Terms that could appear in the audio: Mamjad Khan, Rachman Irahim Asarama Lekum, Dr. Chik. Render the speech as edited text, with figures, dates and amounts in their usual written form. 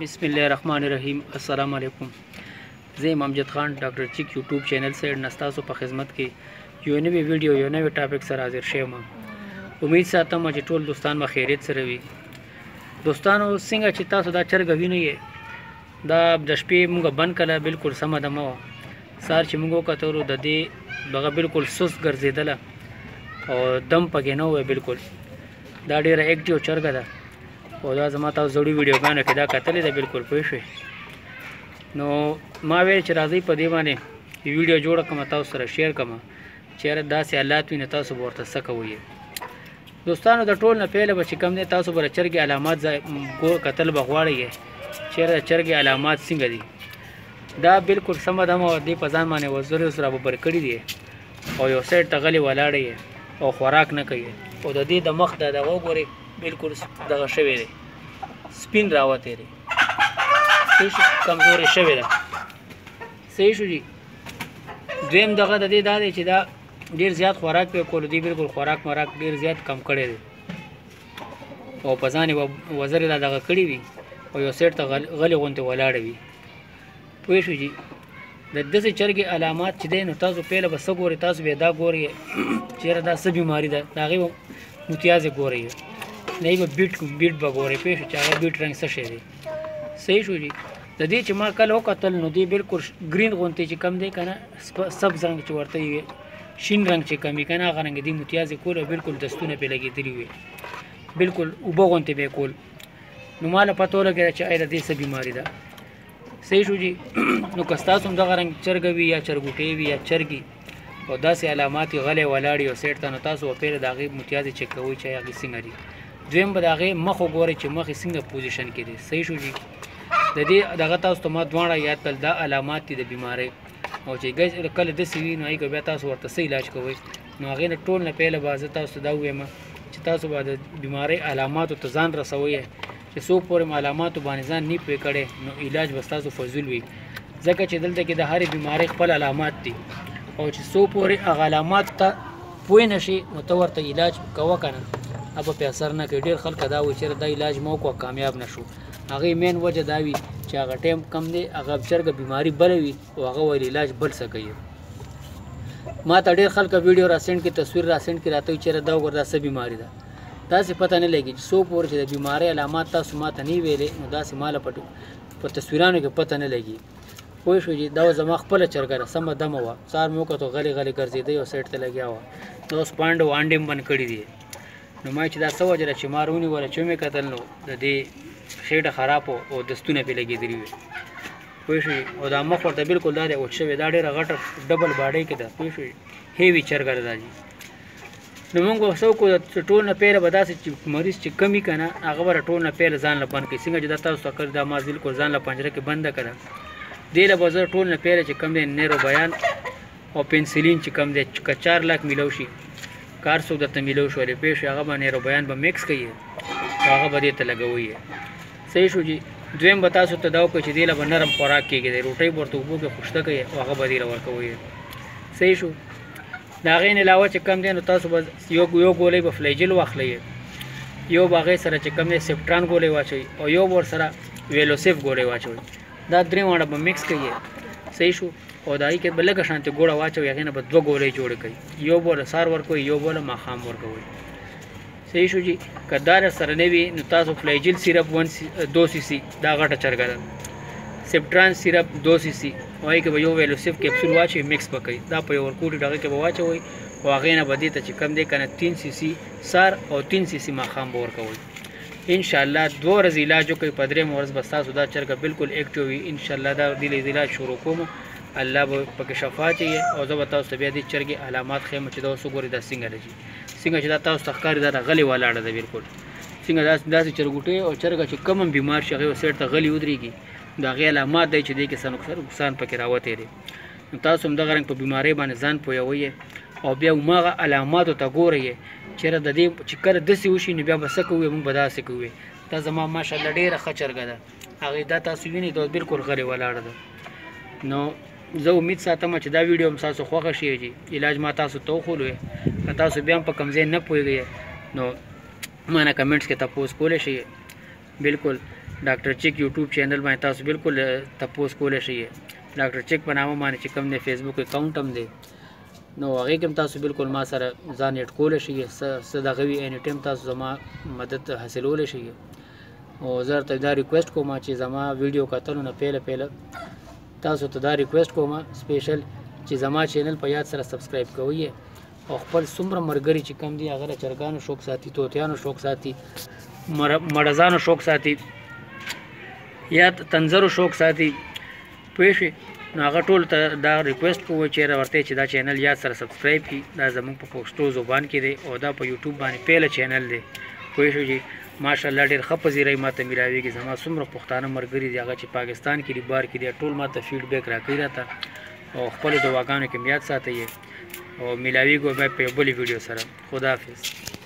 Rachman Irahim Asarama Lekum. Zay Mamjad Khan, Dr. Chik YouTube Channel se nastaso pa khidmat ki yone bhi video yone bhi topic sar hazir shema. Umid saatam ma je tol dostan ma khairat sar bhi. Dostano singa chita so da char gavi nahi hai. Da dashpe munga ban kala bilkul samadama. Sar chimungo ka toro da de baga bilkul sus garzedala aur dam pagena hua bilkul. Da dera active char gada. ودا زما تا زړی ویډیو باندې کدا کتلې ده بالکل پوه شئ نو ما ویل چې راځي په دې باندې ویډیو جوړ کما تاسو سره شیر کما چیرې داسې حالات وینې تاسو ورته سکه وي دوستانو د ټول نه پیله به چې کم نه تاسو بر چرګي علامات ګور قتل بغواړي چیرې چرګي علامات څنګه دي دا بالکل سم دمو دې په ځان باندې وزور سره به برکړی دي او یو سیټ تغلی ولاړی او خوراک نه کوي او د دې د مخ د دغه ګوري بالکل دغه شوی دی سپین راوته دی څه کمزوري شوی دی صحیح شو جی دویم دغه د دې دادې چې دا ډیر زیات خوراک په کول دی بالکل خوراک مراک ډیر زیات کم کړي دی او پزانی وزیر دغه کړي وي او یو سیټ ته غلی غونته ولاړ وي پوه شو جی د دې چرګي علامات چې دی نو تاسو په لبه سګوري تاسو به دا ګوري چیرې دا څه بیماری ده دا غو متیازه ګوري نئی به بیټ بغورې پیښ چې هغه بیټ رنگ څه شي دی صحیح شو جی د دې چې ما کله وکتل نو دی بالکل گرین غونته چې کم دی کنه سبز رنگ چې ورته وي شین رنگ چې کمی کنه هغه رنگ دی متیازه کوله بالکل دستونه په لګېدلی وي بالکل اوبه غونته به کول نو مال پته لګره چې اې د دې څه بیماری ده صحیح شو جی نو کستا سم دغه رنگ چرګوي یا چرګوټي وي یا چرګي او داسې علامات غلې ولاړې او سیټ ته نو تاسو په دغه متیازه چک کوئ چې هغه څنګه دی دویم بداغه مخ وګورئ چې مخ څنګه پوزیشن کې دی صحیح شو جی د دې دغه تاسو ته ما دوانه یاد تل دا علامات دي د بیماری او چې ګز کله د سوي نو ایګو بیا تاسو ورته سي علاج کوئ نو هغه نه ټول نه پیله باز تاسو دا ویم چې تاسو بعد بیماری علامات ته ځان رسوي چې سو پورې معلومات باندې ځان نه پېکړي نو علاج واستاسو فضول وي ځکه چې دلته کې د هرې بیماری خپل علامات دي او چې سو پورې علامات ته پوه نشي نو ته ورته علاج کوه کنه اب په اثر نه کې ډیر خلک دا و چې دا علاج مو کو کامیاب نشو هغه مین وجه دا وی چې هغه ټیم کم دی هغه چرګ بیماری بلوي او هغه ول علاج بل سکي ما ته ډیر خلک ویډیو را سند کې تصویر را سند کې راته چې دا وګور دا څه بیماری ده تاسو پته نه لګی چې سو پور چې د بیماری علامات تاسو ماته نه ویلې نو دا سماله پټو په تصویرانو کې پته نه لګی خو شو چې دا زما خپل چرګ را سم دمو و سار مو کو ته غلي غلي ګرځیدي او سیټ ته لګیا و نو سپاند وانډم بن کړی دی نو ما چې دا څه وجره چې ما رونی ولا چې مې کتل نو د دې خېټه خراب او دستونه پې لګېدلي وي پوه شوې او دا مخ ورته بالکل دا دی اوچ شوې دا ډېره غټه ډبل باډۍ کې ده پوه شوې هیوي چرګه ده جي نو موږ ورڅو کو چې ټول نه پیله به داسې چې مریض چې کمی که نه هغه به ټول نه پیله ځان له بند کړي څنګه چې دا تاسو ته کړې دا ما بالکل ځان له پنجره کې بنده کړه دې له به زه ټول نه پیله چې کم دی نیرو بیان او پنسلین چې کم دی که 4 لک میلو شي کار څو درته میلو شولې پیش هغه باندې رو بیان به میکس کړي هغه به دې ته لګوي صحیح شو جی دویم به تاسو ته دا وکړي چې دې له به نرم خوراک کېږي د روټۍ ورته اوبو کې خوشته کوي او هغه به دې له ورکوي صحیح شو د هغې نه علاوه چې کم دی نو تاسو به یو ګولۍ به فلیجل واخلئ یو به هغې سره چې کم دی سیپټران ګولۍ واچوي او یو به ورسره ویلوسیف ګولۍ واچوي دا درې واړه به میکس کوي صحیح شو او دای کې بلګ شانته ګوړه واچو یغه نه بدو ګولې جوړ کړي یو بول سار ورکو یو بول ماخام ورکوي صحیح شو جی کدار سره نوی نو تاسو فلیجل سیرپ 2 cc دا غټه چرګه سیپټران سیرپ 2 cc وای کې یو ویلوسیف کیپسول واچي میکس پکې دا په یو ورکوټ دغه کې واچوي واغې نه بدې ته چې کم دی کنه 3 cc سار او 3 cc ماخام ورکوي ان شاء الله دوه ورځې علاج وکړئ په 3 ورځې به ستاسو دا چرګه بالکل اکټیو وي ان شاء الله دا دې علاج شروع کوم الله به پکې شفاعت یې او زه به تاسو ته بیا دې چرګې علامات ښیم چې دا اوس وګورئ دا څنګه ده چې څنګه چې دا تاسو ته ښکاري دا غلې ولاړه ده بالکل څنګه داسې چرګوټۍ او چرګه چې کم هم بیمار شي هغې به سیټ ته غلې ودرېږي د هغې علامات دی چې دې کې څه نقصان پکې راوتی دی نو تاسو همدغه رنګ په بیمارۍ باندې ځان پویوئ او بیا هماغه علاماتو ته ګورئ چېرې د دې چې کله داسې وشي نو بیا به څه کوئ موږ به داسې کوئ دا زما ماشاءالله ډېره ښه چرګه ده هغې دا تاسو وینئ دا بالکل غلې ولاړه ده نو زه امید ساتم چې دا ویډیو هم تاسو خوښه شي چې علاج ما تاسو ته وښولوئ که تاسو بیا هم په کوم ځای نه پوهېږئ نو مانه کمنټس کې تپوس کولی شئ بالکل doctor चिक YouTube channel में तुम बिल्कुल तपोस को डॉक्टर चिक पर नाम मान चिकम ने फेसबुक अकाउंट हम दे नो आगे कम तुम बिल्कुल माँ सर जान एट को सदागवी एनी टाइम तुम जमा मदद हासिल हो और जर तदा रिक्वेस्ट को माँ चीज़ जमा वीडियो का तनु न पहले पहले तुम तदा रिक्वेस्ट को माँ स्पेशल चीज़ जमा चैनल पर याद सर सब्सक्राइब करिए और खपल सुम्र मरगरी चिकम दी अगर चरगान शौक साथी तोतियान शौक साथी मरजान शौक साथी या तंजर शौक साथी पेश नागटोल दा रिक्वेस्ट को चेहरा वर्ते चे दा चैनल या सर सब्सक्राइब की दा जमंग पर पोस्टो जुबान की दे और दा पर यूट्यूब बाने पहले चैनल दे पेश जी माशाल्लाह डेर खपजी रही माता मिरावी की जमा सुम्र पुख्ताना मरगरी दी आगा चे पाकिस्तान की रिबार की दिया टोल माता फीडबैक राखी रहता और खपल दुआगान के मियाद साथ है और मिलावी को मैं पे बोली वीडियो सर खुदा हाफिज़।